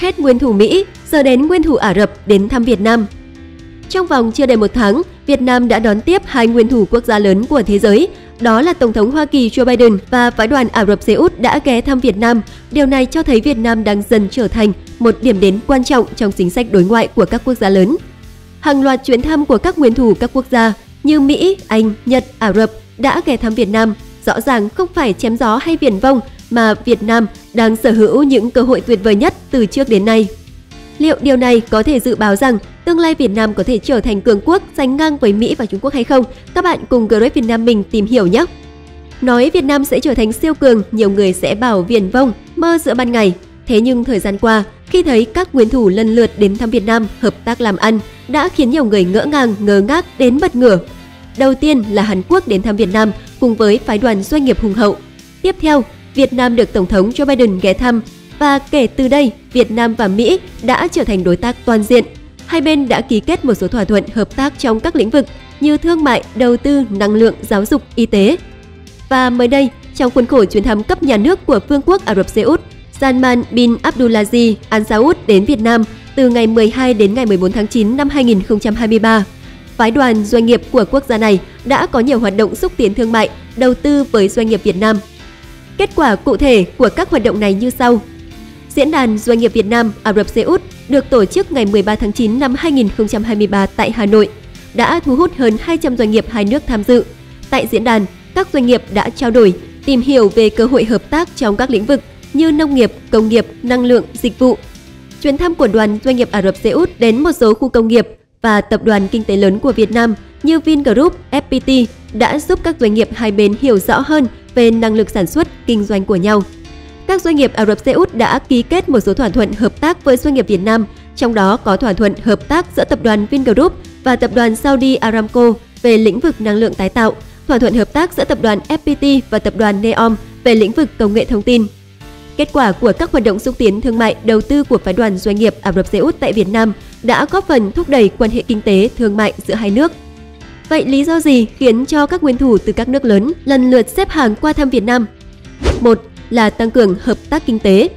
Hết nguyên thủ Mỹ, giờ đến nguyên thủ Ả Rập đến thăm Việt Nam. Trong vòng chưa đầy một tháng, Việt Nam đã đón tiếp hai nguyên thủ quốc gia lớn của thế giới, đó là Tổng thống Hoa Kỳ Joe Biden và phái đoàn Ả Rập Xê Út đã ghé thăm Việt Nam. Điều này cho thấy Việt Nam đang dần trở thành một điểm đến quan trọng trong chính sách đối ngoại của các quốc gia lớn. Hàng loạt chuyến thăm của các nguyên thủ các quốc gia như Mỹ, Anh, Nhật, Ả Rập đã ghé thăm Việt Nam. Rõ ràng không phải chém gió hay viển vông mà Việt Nam đang sở hữu những cơ hội tuyệt vời nhất từ trước đến nay. Liệu điều này có thể dự báo rằng tương lai Việt Nam có thể trở thành cường quốc sánh ngang với Mỹ và Trung Quốc hay không? Các bạn cùng Grab Việt Nam mình tìm hiểu nhé! Nói Việt Nam sẽ trở thành siêu cường, nhiều người sẽ bảo viển vông, mơ giữa ban ngày. Thế nhưng thời gian qua, khi thấy các nguyên thủ lần lượt đến thăm Việt Nam hợp tác làm ăn đã khiến nhiều người ngỡ ngàng, ngơ ngác đến bật ngửa. Đầu tiên là Hàn Quốc đến thăm Việt Nam cùng với phái đoàn doanh nghiệp hùng hậu. Tiếp theo, Việt Nam được Tổng thống Joe Biden ghé thăm và kể từ đây, Việt Nam và Mỹ đã trở thành đối tác toàn diện. Hai bên đã ký kết một số thỏa thuận hợp tác trong các lĩnh vực như thương mại, đầu tư, năng lượng, giáo dục, y tế. Và mới đây, trong khuôn khổ chuyến thăm cấp nhà nước của Vương quốc Ả Rập Xê Út, Salman bin Abdulaziz Al Saud đến Việt Nam từ ngày 12 đến ngày 14 tháng 9 năm 2023. Phái đoàn doanh nghiệp của quốc gia này đã có nhiều hoạt động xúc tiến thương mại, đầu tư với doanh nghiệp Việt Nam. Kết quả cụ thể của các hoạt động này như sau. Diễn đàn Doanh nghiệp Việt Nam Ả Rập Xê Út được tổ chức ngày 13 tháng 9 năm 2023 tại Hà Nội đã thu hút hơn 200 doanh nghiệp hai nước tham dự. Tại diễn đàn, các doanh nghiệp đã trao đổi, tìm hiểu về cơ hội hợp tác trong các lĩnh vực như nông nghiệp, công nghiệp, năng lượng, dịch vụ. Chuyến thăm của đoàn doanh nghiệp Ả Rập Xê Út đến một số khu công nghiệp và tập đoàn kinh tế lớn của Việt Nam như VinGroup, FPT đã giúp các doanh nghiệp hai bên hiểu rõ hơn về năng lực sản xuất, kinh doanh của nhau. Các doanh nghiệp Ả Rập Xê Út đã ký kết một số thỏa thuận hợp tác với doanh nghiệp Việt Nam, trong đó có thỏa thuận hợp tác giữa tập đoàn VinGroup và tập đoàn Saudi Aramco về lĩnh vực năng lượng tái tạo, thỏa thuận hợp tác giữa tập đoàn FPT và tập đoàn NEOM về lĩnh vực công nghệ thông tin. Kết quả của các hoạt động xúc tiến thương mại đầu tư của phái đoàn doanh nghiệp Ả Rập Xê Út tại Việt Nam đã góp phần thúc đẩy quan hệ kinh tế, thương mại giữa hai nước. Vậy lý do gì khiến cho các nguyên thủ từ các nước lớn lần lượt xếp hàng qua thăm Việt Nam? 1. Là tăng cường hợp tác kinh tế.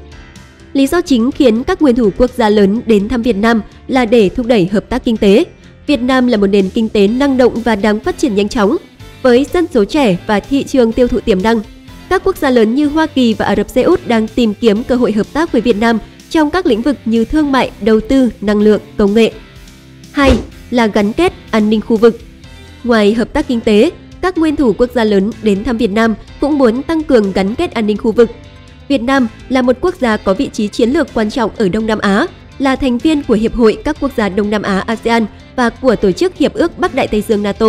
Lý do chính khiến các nguyên thủ quốc gia lớn đến thăm Việt Nam là để thúc đẩy hợp tác kinh tế. Việt Nam là một nền kinh tế năng động và đang phát triển nhanh chóng, với dân số trẻ và thị trường tiêu thụ tiềm năng. Các quốc gia lớn như Hoa Kỳ và Ả Rập Xê Út đang tìm kiếm cơ hội hợp tác với Việt Nam trong các lĩnh vực như thương mại, đầu tư, năng lượng, công nghệ. 2. Là gắn kết an ninh khu vực. Ngoài hợp tác kinh tế, các nguyên thủ quốc gia lớn đến thăm Việt Nam cũng muốn tăng cường gắn kết an ninh khu vực. Việt Nam là một quốc gia có vị trí chiến lược quan trọng ở Đông Nam Á, là thành viên của Hiệp hội các quốc gia Đông Nam Á ASEAN và của Tổ chức Hiệp ước Bắc Đại Tây Dương NATO.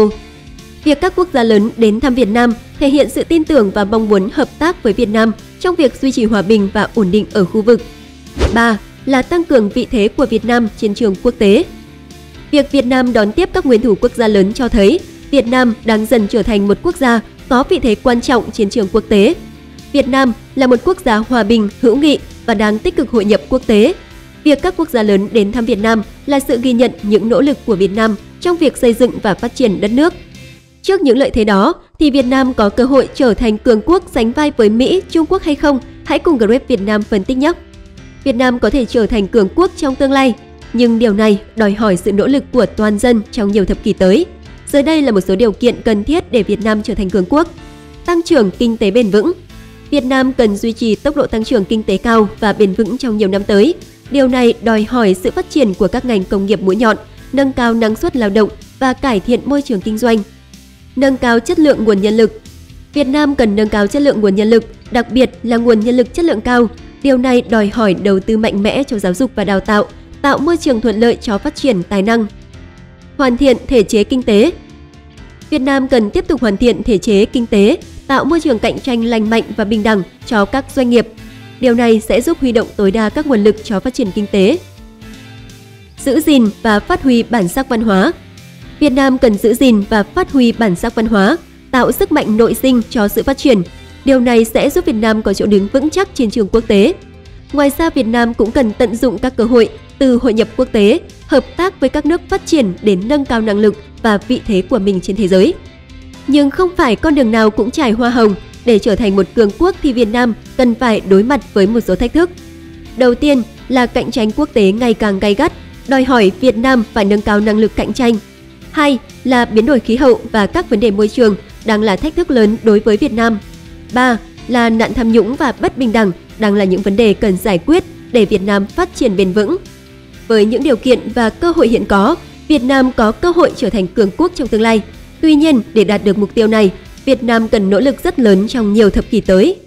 Việc các quốc gia lớn đến thăm Việt Nam thể hiện sự tin tưởng và mong muốn hợp tác với Việt Nam trong việc duy trì hòa bình và ổn định ở khu vực. 3. Là tăng cường vị thế của Việt Nam trên trường quốc tế. Việc Việt Nam đón tiếp các nguyên thủ quốc gia lớn cho thấy Việt Nam đang dần trở thành một quốc gia có vị thế quan trọng trên trường quốc tế. Việt Nam là một quốc gia hòa bình, hữu nghị và đang tích cực hội nhập quốc tế. Việc các quốc gia lớn đến thăm Việt Nam là sự ghi nhận những nỗ lực của Việt Nam trong việc xây dựng và phát triển đất nước. Trước những lợi thế đó, thì Việt Nam có cơ hội trở thành cường quốc sánh vai với Mỹ, Trung Quốc hay không? Hãy cùng Grab Việt Nam phân tích nhé! Việt Nam có thể trở thành cường quốc trong tương lai, nhưng điều này đòi hỏi sự nỗ lực của toàn dân trong nhiều thập kỷ tới. Dưới đây là một số điều kiện cần thiết để Việt Nam trở thành cường quốc. Tăng trưởng kinh tế bền vững. Việt Nam cần duy trì tốc độ tăng trưởng kinh tế cao và bền vững trong nhiều năm tới. Điều này đòi hỏi sự phát triển của các ngành công nghiệp mũi nhọn, nâng cao năng suất lao động và cải thiện môi trường kinh doanh. Nâng cao chất lượng nguồn nhân lực. Việt Nam cần nâng cao chất lượng nguồn nhân lực, đặc biệt là nguồn nhân lực chất lượng cao. Điều này đòi hỏi đầu tư mạnh mẽ cho giáo dục và đào tạo, tạo môi trường thuận lợi cho phát triển tài năng. Hoàn thiện thể chế kinh tế. Việt Nam cần tiếp tục hoàn thiện thể chế kinh tế, tạo môi trường cạnh tranh lành mạnh và bình đẳng cho các doanh nghiệp. Điều này sẽ giúp huy động tối đa các nguồn lực cho phát triển kinh tế. Giữ gìn và phát huy bản sắc văn hóa. Việt Nam cần giữ gìn và phát huy bản sắc văn hóa, tạo sức mạnh nội sinh cho sự phát triển. Điều này sẽ giúp Việt Nam có chỗ đứng vững chắc trên trường quốc tế. Ngoài ra, Việt Nam cũng cần tận dụng các cơ hội từ hội nhập quốc tế, hợp tác với các nước phát triển để nâng cao năng lực và vị thế của mình trên thế giới. Nhưng không phải con đường nào cũng trải hoa hồng. Để trở thành một cường quốc thì Việt Nam cần phải đối mặt với một số thách thức. Đầu tiên là cạnh tranh quốc tế ngày càng gay gắt, đòi hỏi Việt Nam phải nâng cao năng lực cạnh tranh. Hai là biến đổi khí hậu và các vấn đề môi trường đang là thách thức lớn đối với Việt Nam. Ba là nạn tham nhũng và bất bình đẳng đang là những vấn đề cần giải quyết để Việt Nam phát triển bền vững. Với những điều kiện và cơ hội hiện có, Việt Nam có cơ hội trở thành cường quốc trong tương lai. Tuy nhiên, để đạt được mục tiêu này, Việt Nam cần nỗ lực rất lớn trong nhiều thập kỷ tới.